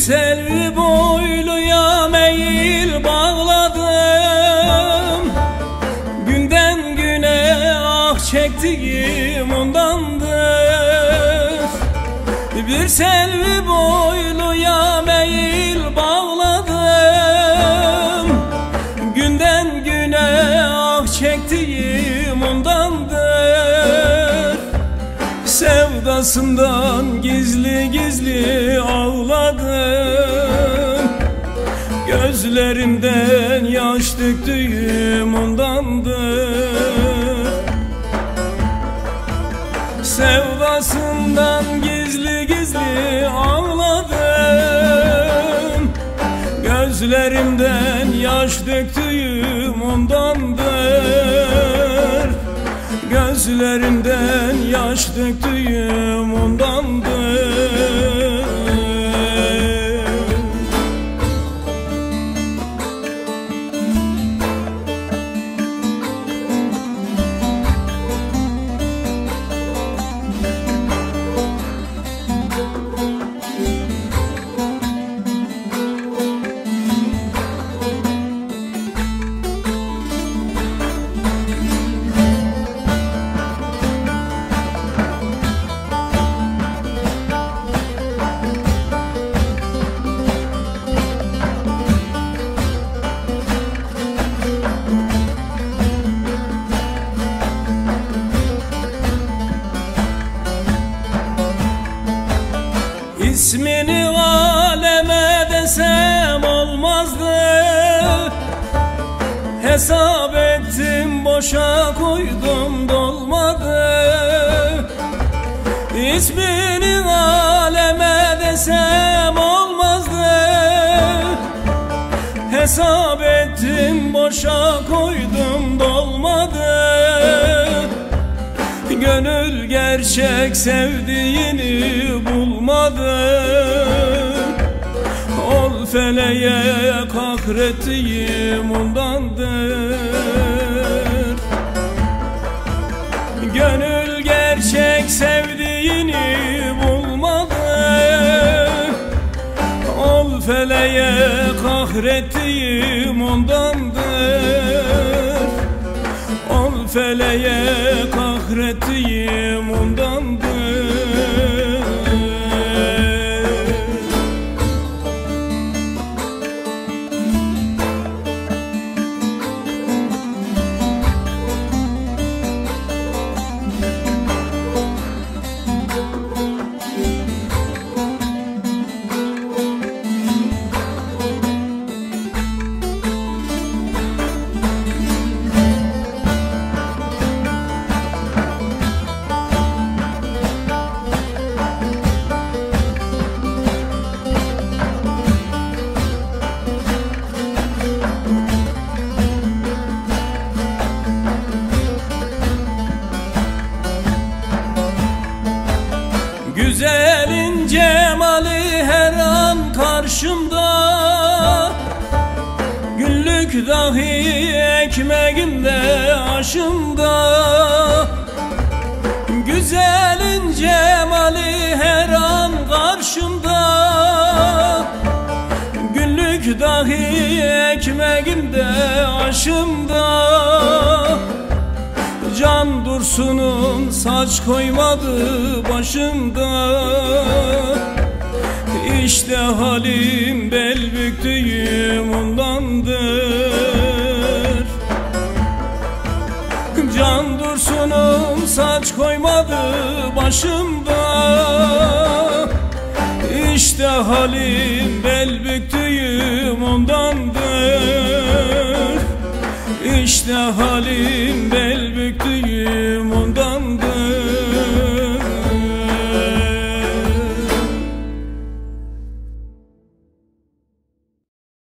Selvi boyluya meyil bağladım, günden güne ah çektiğim ondandır. Bir selvi boyluya meyil bağladım, günden güne ah çektiğim ondandır. Sevdasından gizli gizli ağladım, gözlerimden yaş döktüğüm ondandır. Sevdasından gizli gizli ağladım, gözlerimden yaş döktüğüm ondandır. Gözlerimden yaş döktüğüm ondandır. İsmini aleme desem olmazdı, hesap ettim boşa koydum dolmadı. İsmini aleme desem olmazdı, hesap ettim boşa koydum dolmadı. Gönül gerçek sevdiğini bulmadı, ol feleğe kahrettiğim ondandır. Gönül gerçek sevdiğini bulmadı, ol feleğe kahrettiğim ondandır. Ol feleğe kahrettiğim ondandır. Güzelin cemali her an karşımda, günlük dahi ekmeğimde aşımda. Güzelin cemali her an karşımda, günlük dahi ekmeğimde aşımda. Can Dursun'un saç koymadı başımda, İşte halim bel büktüğüm ondandır. Can Dursun'un saç koymadı başımda, İşte halim bel büktüğüm ondandır. İşte halim bel büktüğüm ondandır.